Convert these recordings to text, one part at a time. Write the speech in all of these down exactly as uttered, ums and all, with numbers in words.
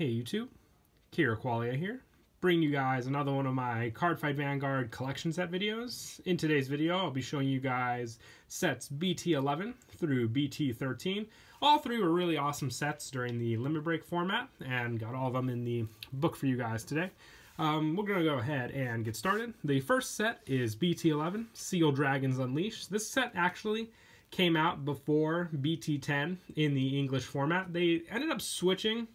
Hey YouTube, Kira Qualia here, bringing you guys another one of my Cardfight Vanguard collection set videos. In today's video, I'll be showing you guys sets B T eleven through B T thirteen. All three were really awesome sets during the Limit Break format, and got all of them in the book for you guys today. Um, we're going to go ahead and get started. The first set is B T eleven, Seal Dragons Unleashed. This set actually came out before B T ten in the English format. They ended up switching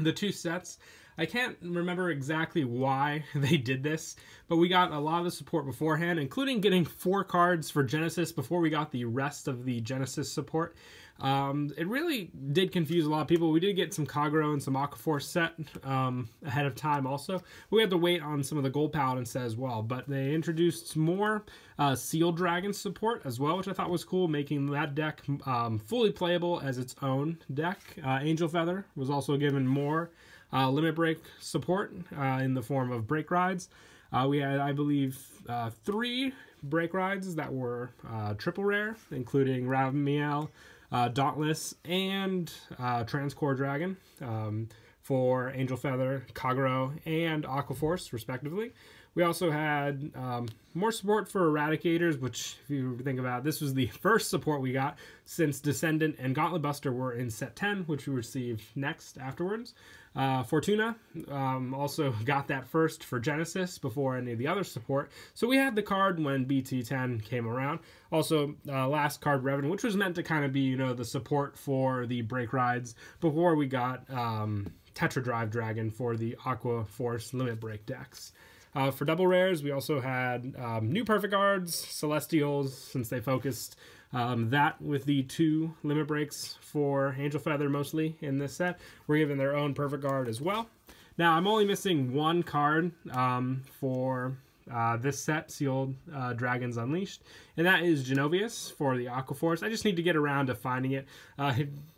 the two sets. I can't remember exactly why they did this, but we got a lot of the support beforehand, including getting four cards for Genesis before we got the rest of the Genesis support. Um, it really did confuse a lot of people. We did get some Kagero and some Aquaforce set um, ahead of time also. We had to wait on some of the Gold Paladin set as well, but they introduced more uh, Seal Dragon support as well, which I thought was cool, making that deck um, fully playable as its own deck. Uh, Angel Feather was also given more Uh, Limit Break support uh, in the form of break rides. Uh, we had, I believe, uh, three break rides that were uh, triple rare, including Rav Miel, uh, Dauntless, and uh, Transcore Dragon um, for Angel Feather, Kagero, and Aquaforce, respectively. We also had um, more support for Eradicators, which, if you think about it, this was the first support we got since Descendant and Gauntlet Buster were in set ten, which we received next afterwards. Uh, Fortuna um, also got that first for Genesis before any of the other support. So we had the card when B T ten came around. Also, uh, last card, Revan, which was meant to kind of be, you know, the support for the break rides before we got um, Tetra Drive Dragon for the Aquaforce Limit Break decks. Uh, for double rares, we also had um, new perfect cards, Celestials, since they focused um, that with the two Limit Breaks for Angel Feather mostly in this set. We're given their own perfect card as well. Now, I'm only missing one card um, for uh, this set, Sealed uh, Dragons Unleashed, and that is Genovius for the Aquaforce. I just need to get around to finding it. Uh,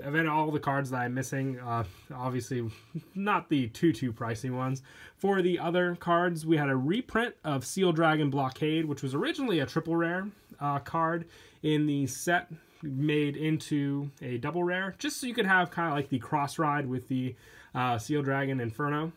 I've had all the cards that I'm missing, uh, obviously not the too, too pricey ones. For the other cards, we had a reprint of Seal Dragon Blockade, which was originally a triple rare uh, card in the set, made into a double rare, just so you could have kind of like the cross ride with the uh, Seal Dragon Inferno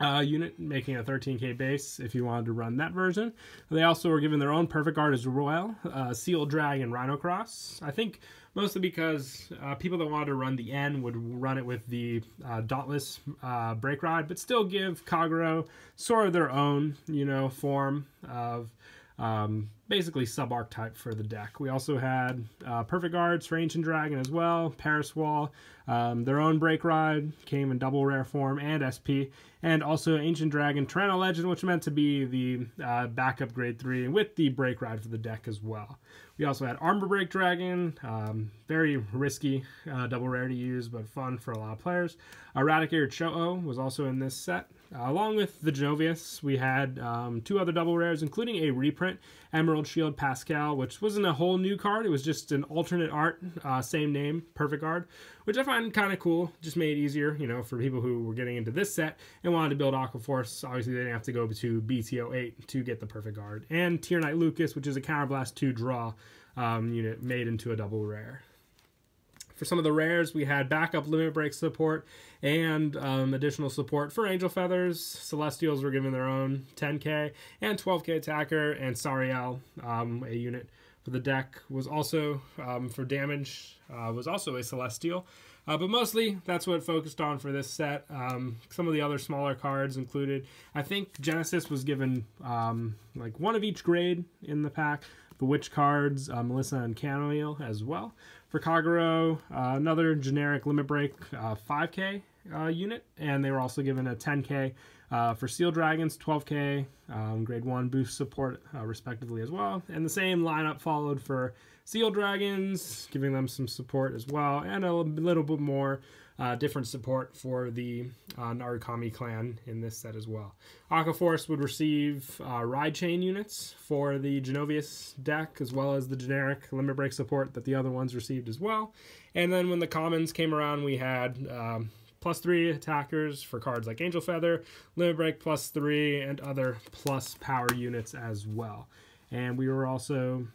uh, unit, making a thirteen K base if you wanted to run that version. They also were given their own perfect card as well, uh, Seal Dragon Rhino Cross. I think mostly because uh, people that wanted to run the N would run it with the uh, Dauntless uh, break ride, but still give Kagero sort of their own, you know, form of um, basically sub-archetype for the deck. We also had uh, Perfect Guards, Range and Dragon as well, Paris Wall, um, their own break ride, came in double rare form, and S P, and also Ancient Dragon, Tyranno Legend, which meant to be the uh, backup grade three, with the break ride for the deck as well. We also had Armor Break Dragon, um, very risky, uh, double rare to use, but fun for a lot of players. Eradicator Cho-Oh was also in this set. Uh, along with the Genovius, we had um, two other double rares, including a reprint, Emerald Shield Pascal, which wasn't a whole new card, it was just an alternate art, uh, same name, perfect card, which I find kind of cool, just made it easier, you know, for people who were getting into this set and wanted to build Aquaforce. Obviously, they didn't have to go to B T oh eight to get the perfect card. And Tier Knight Lucas, which is a Counterblast two draw um, unit made into a double rare. For some of the rares, we had backup Limit Break support and um, additional support for Angel Feathers. Celestials were given their own ten K and twelve K attacker, and Sariel, um, a unit for the deck, was also, um, for damage, uh, was also a Celestial. Uh, but mostly, that's what it focused on for this set. Um, some of the other smaller cards included, I think Genesis was given um, like one of each grade in the pack. The Witch cards, uh, Melissa and Camille as well. For Kagero, uh, another generic Limit Break uh, five K uh, unit, and they were also given a ten K uh, for Seal Dragons, twelve K, um, grade one boost support uh, respectively as well. And the same lineup followed for Seal Dragons, giving them some support as well, and a little bit more uh, different support for the uh, Narukami clan in this set as well. Aquaforce would receive uh, Ride Chain units for the Genovius deck, as well as the generic Limit Break support that the other ones received as well. And then when the commons came around, we had um, plus three attackers for cards like Angel Feather, Limit Break plus three, and other plus power units as well. And we were also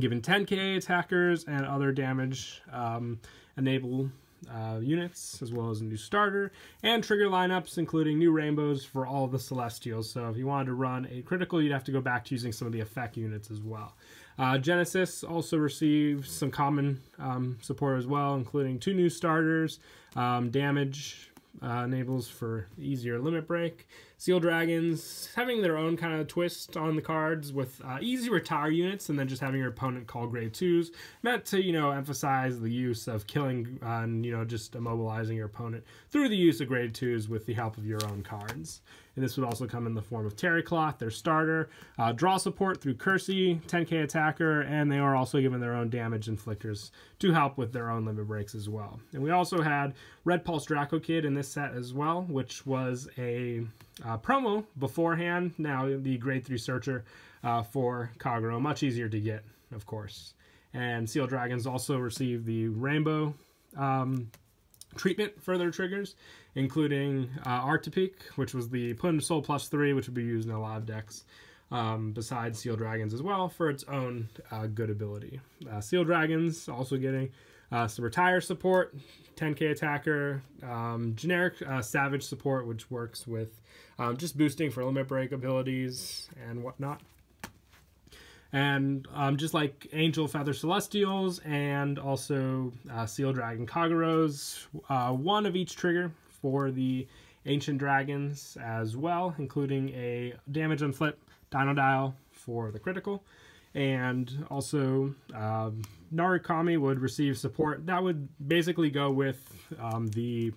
given ten K attackers and other damage um, enable uh, units, as well as a new starter, and trigger lineups, including new rainbows for all the Celestials. So if you wanted to run a critical, you'd have to go back to using some of the effect units as well. Uh, Genesis also received some common um, support as well, including two new starters, um, damage, Uh, enables for easier limit break. Seal Dragons having their own kind of twist on the cards with uh, easy retire units, and then just having your opponent call grave twos, meant to, you know, emphasize the use of killing uh, and, you know, just immobilizing your opponent through the use of grave twos with the help of your own cards. And this would also come in the form of Terry Cloth, their starter, uh, draw support through Cursey, ten K attacker, and they are also given their own damage inflictors to help with their own limit breaks as well. And we also had Red Pulse Draco Kid in this set as well, which was a uh, promo beforehand, now the grade three searcher uh, for Kagero, much easier to get, of course. And Seal Dragons also received the Rainbow um, treatment for their triggers, including uh, Artipik, which was the put into soul plus three, which would be used in a lot of decks, um, besides Seal Dragons as well, for its own uh, good ability. Uh, Seal Dragons also getting uh, some retire support, ten K attacker, um, generic uh, savage support, which works with um, just boosting for limit break abilities and whatnot. And um, just like Angel Feather Celestials and also uh, Seal Dragon Kageros, uh, one of each trigger for the Ancient Dragons as well, including a damage and flip Dino Dial for the critical. And also uh, Narukami would receive support. That would basically go with um, the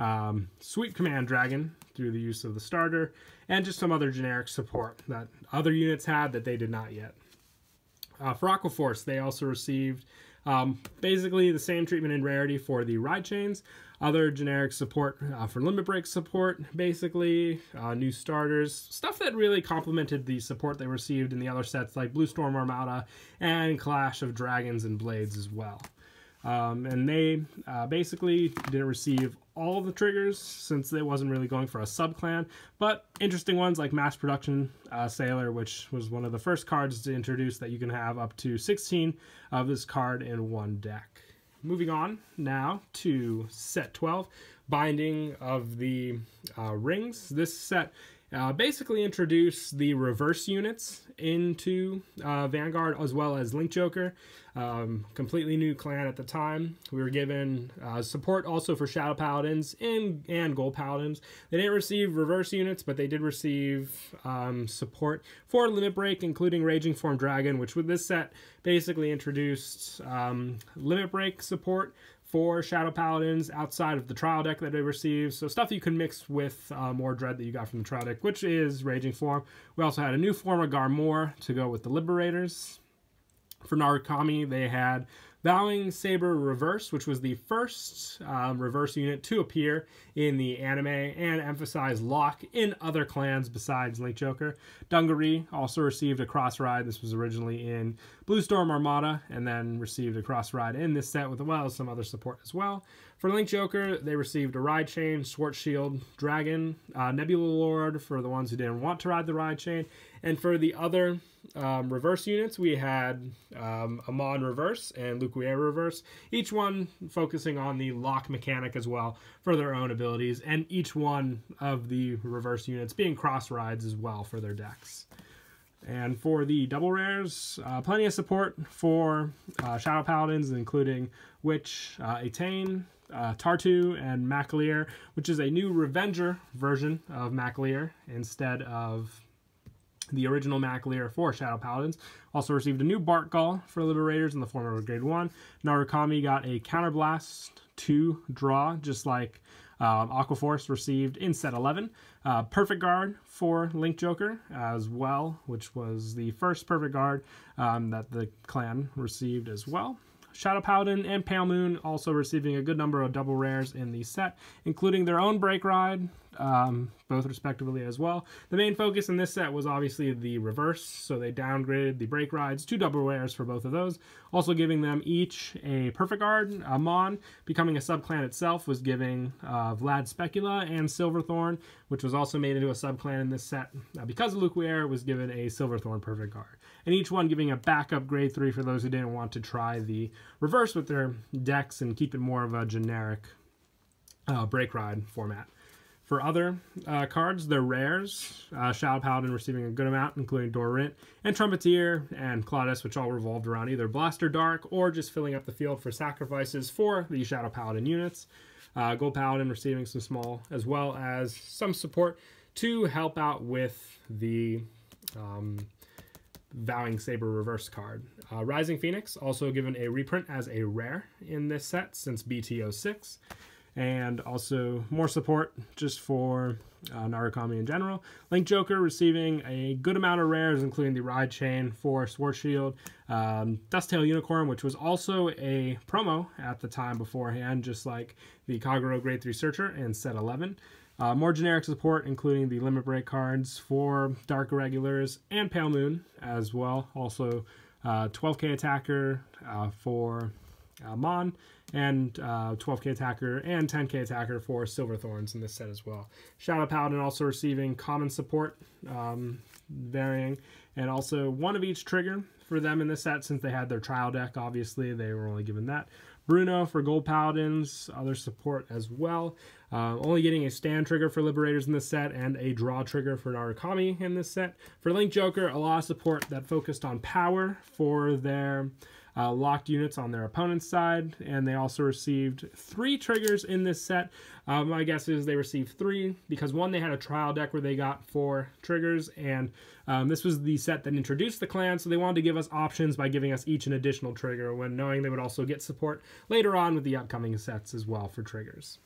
um, Sweep Command Dragon through the use of the starter, and just some other generic support that other units had that they did not yet. Uh, for Aquaforce, they also received um, basically the same treatment and rarity for the Ride Chains, other generic support uh, for Limit Break support, basically, uh, new starters, stuff that really complemented the support they received in the other sets like Blue Storm Armada and Clash of Dragons and Blades as well. Um, and they uh, basically didn't receive all the triggers since it wasn't really going for a sub-clan, but interesting ones like Mass Production uh, Sailor, which was one of the first cards to introduce that you can have up to sixteen of this card in one deck. Moving on now to set twelve, Binding of the uh, Rings. This set Uh, basically introduce the reverse units into uh, Vanguard, as well as Link Joker, um, completely new clan at the time. We were given uh, support also for Shadow Paladins and, and Gold Paladins. They didn't receive reverse units, but they did receive um, support for Limit Break, including Raging Form Dragon, which with this set basically introduced um, Limit Break support for Shadow Paladins outside of the trial deck that they received, so stuff you can mix with uh, more Dread that you got from the trial deck, which is Raging Form. We also had a new form of Garmor to go with the Liberators. For Narukami, they had Vowing Saber Reverse, which was the first um, reverse unit to appear in the anime and emphasize lock in other clans besides Link Joker. Dungaree also received a cross ride. This was originally in Blue Storm Armada and then received a cross ride in this set with well as some other support as well. For Link Joker, they received a Ride Chain, Swart Shield Dragon, uh, Nebula Lord for the ones who didn't want to ride the Ride Chain. And for the other um, reverse units, we had um, Amon Reverse and Luquier Reverse, each one focusing on the lock mechanic as well for their own abilities, and each one of the reverse units being cross rides as well for their decks. And for the double rares, uh, plenty of support for uh, Shadow Paladins, including Witch, uh, Etain, Uh, Tartu, and MacLear, which is a new Revenger version of MacLear instead of the original MacLear for Shadow Paladins. Also received a new Bart Gall for Liberators in the form of a grade one. Narukami got a Counterblast two draw, just like um, Aquaforce received in set eleven. Uh, Perfect Guard for Link Joker as well, which was the first Perfect Guard um, that the clan received as well. Shadow Paladin and Pale Moon also receiving a good number of double rares in the set, including their own Break Ride, um, both respectively as well. The main focus in this set was obviously the reverse, so they downgraded the break rides to double rares for both of those, also giving them each a perfect guard. uh, Mon, becoming a subclan itself, was giving uh, Vlad Specula and Silverthorn, which was also made into a subclan in this set uh, because Luquier was given a Silverthorn perfect guard, and each one giving a backup grade three for those who didn't want to try the reverse with their decks and keep it more of a generic uh, break ride format. For other uh, cards, they're rares, uh, Shadow Paladin receiving a good amount, including Dorint and Trumpeteer and Claudus, which all revolved around either Blaster Dark or just filling up the field for sacrifices for the Shadow Paladin units. Uh, Gold Paladin receiving some small, as well as some support to help out with the um, Vowing Saber Reverse card. Uh, Rising Phoenix also given a reprint as a rare in this set since B T oh six. And also more support just for uh, Narukami in general. Link Joker receiving a good amount of rares, including the Ride Chain for Sword Shield. Um, Dusktail Unicorn, which was also a promo at the time beforehand, just like the Kagero Grade three Searcher in Set eleven. Uh, more generic support, including the Limit Break cards for Dark Irregulars and Pale Moon as well. Also uh, twelve K Attacker uh, for Uh, Mon, and uh, twelve K Attacker and ten K Attacker for Silverthorns in this set as well. Shadow Paladin also receiving common support, um, varying, and also one of each trigger for them in this set since they had their trial deck, obviously. They were only given that. Bruno for Gold Paladins, other support as well. Uh, only getting a stand trigger for Liberators in this set and a draw trigger for Narukami in this set. For Link Joker, a lot of support that focused on power for their Uh, locked units on their opponent's side, and they also received three triggers in this set. Uh, my guess is they received three because one, they had a trial deck where they got four triggers, and um, this was the set that introduced the clan, so they wanted to give us options by giving us each an additional trigger when knowing they would also get support later on with the upcoming sets as well for triggers.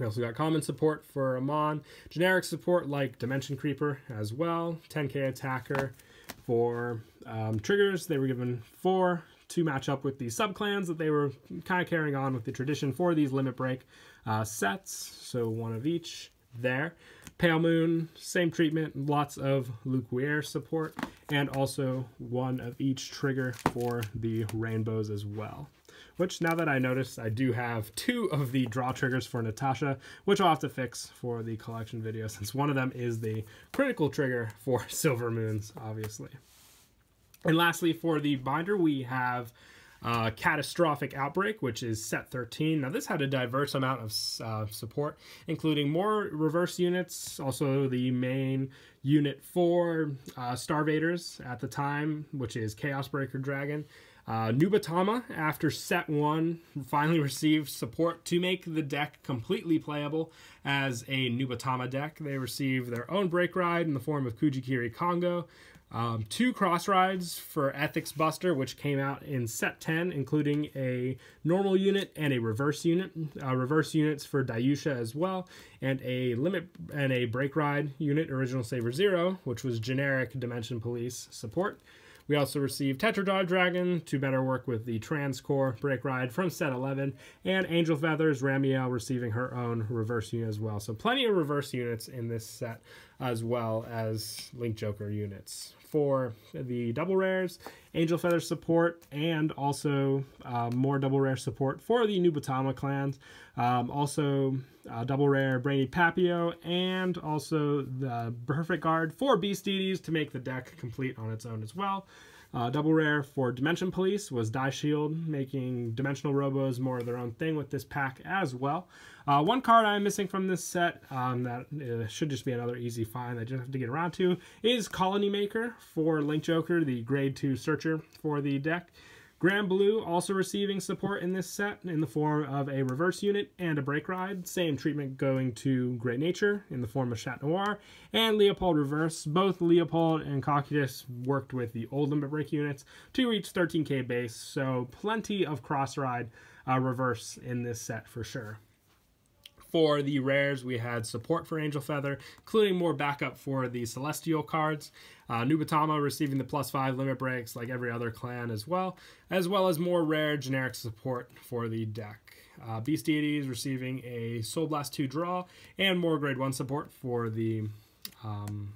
We also got common support for Amon, generic support like Dimension Creeper as well, ten K Attacker for um, triggers. They were given four to match up with the subclans that they were kind of carrying on with the tradition for these Limit Break uh, sets, so one of each there. Pale Moon, same treatment, lots of Luquier support, and also one of each trigger for the Rainbows as well. Which, now that I noticed, I do have two of the draw triggers for Natasha, which I'll have to fix for the collection video, since one of them is the critical trigger for Silver Moons, obviously. And lastly, for the binder, we have uh, Catastrophic Outbreak, which is set thirteen. Now, this had a diverse amount of uh, support, including more reverse units, also the main unit for uh, Starvaders at the time, which is Chaos Breaker Dragon. Uh, Nubatama, after set one, finally received support to make the deck completely playable as a Nubatama deck. They received their own break ride in the form of Kujikiri Kongo. Um, two cross rides for Ethics Buster, which came out in set ten, including a normal unit and a reverse unit. Uh, reverse units for Dayusha as well, and a limit and a break ride unit, Original Saber Zero, which was generic Dimension Police support. We also received Tetra Drive Dragon to better work with the Transcore break ride from set eleven, and Angel Feathers, Rav Miel receiving her own reverse unit as well. So plenty of reverse units in this set, as well as Link Joker units. For the double rares, Angel Feather support, and also uh, more double rare support for the Nubatama clans. Um, also uh, double rare Brainy Papio, and also the perfect guard for Beastides to make the deck complete on its own as well. Uh, double rare for Dimension Police was Die Shield, making Dimensional Robos more of their own thing with this pack as well. Uh, one card I'm missing from this set um, that uh, should just be another easy find that I just have to get around to is Colony Maker for Link Joker, the grade two searcher for the deck. Grand Blue also receiving support in this set in the form of a reverse unit and a break ride. Same treatment going to Great Nature in the form of Chat Noir and Leopold Reverse. Both Leopold and Cocytus worked with the old Limit Break units to reach thirteen K base, so plenty of cross ride uh, reverse in this set for sure. for the rares, we had support for Angel Feather, including more backup for the Celestial cards. Uh, Nubatama receiving the plus five limit breaks like every other clan as well, as well as more rare generic support for the deck. Uh, Beast Deities receiving a Soul Blast two draw and more grade one support for the um,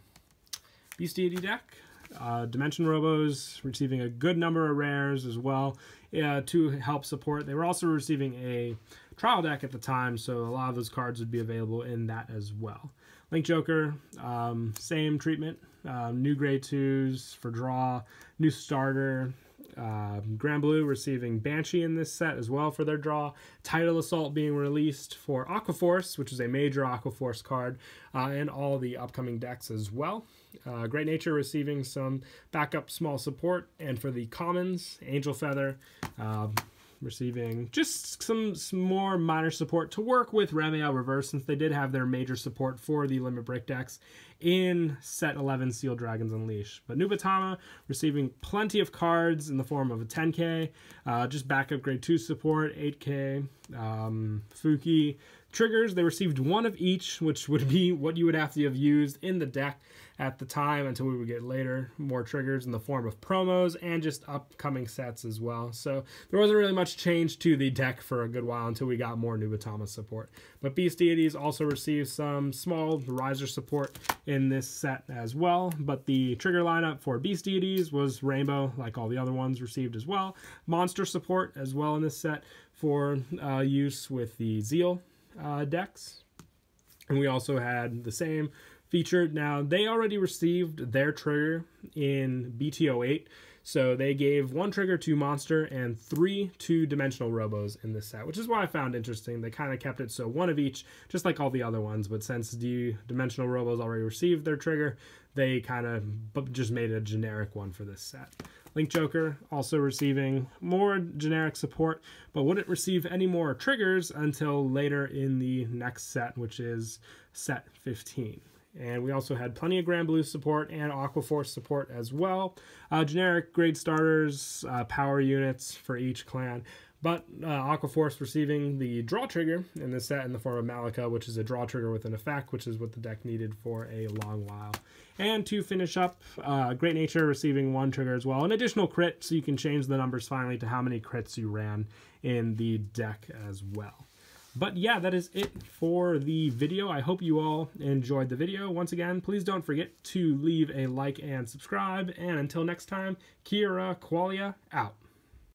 Beast Deity deck. Uh, Dimension Robos receiving a good number of rares as well uh, to help support. They were also receiving a trial deck at the time, so a lot of those cards would be available in that as well. Link Joker, um, same treatment. Uh, new grade twos for draw, new starter. Uh, Grand Blue receiving Banshee in this set as well for their draw. Tidal Assault being released for Aquaforce, which is a major Aquaforce card, uh, and all the upcoming decks as well. Uh, Great Nature receiving some backup small support, and for the commons, Angel Feather uh, receiving just some, some more minor support to work with Rav Miel Reverse, since they did have their major support for the Limit Break decks in set eleven Seal Dragons Unleashed. But Nubatama receiving plenty of cards in the form of a ten K, uh, just backup grade two support, eight K, um, Fuki. Triggers, they received one of each, which would be what you would have to have used in the deck at the time until we would get later more triggers in the form of promos and just upcoming sets as well. So there wasn't really much change to the deck for a good while until we got more Nubatama support. But Beast Deities also received some small riser support in this set as well. But the trigger lineup for Beast Deities was Rainbow, like all the other ones received as well. Monster support as well in this set for uh, use with the Zeal Uh, decks, and we also had the same feature. Now they already received their trigger in B T oh eight, so they gave one trigger to Monster and three to Dimensional Robos in this set, which is why I found interesting. They kind of kept it so one of each, just like all the other ones, but since the Dimensional Robos already received their trigger, they kind of just made a generic one for this set. Link Joker also receiving more generic support, but wouldn't receive any more triggers until later in the next set, which is set fifteen. And we also had plenty of Grand Blue support and Aquaforce support as well. Uh, generic grade starters, uh, power units for each clan. But uh, Aquaforce receiving the draw trigger in this set in the form of Malika, which is a draw trigger with an effect, which is what the deck needed for a long while. And to finish up, uh, Great Nature receiving one trigger as well. An additional crit, so you can change the numbers finally to how many crits you ran in the deck as well. But yeah, that is it for the video. I hope you all enjoyed the video. Once again, please don't forget to leave a like and subscribe. And until next time, Kira Qualia out.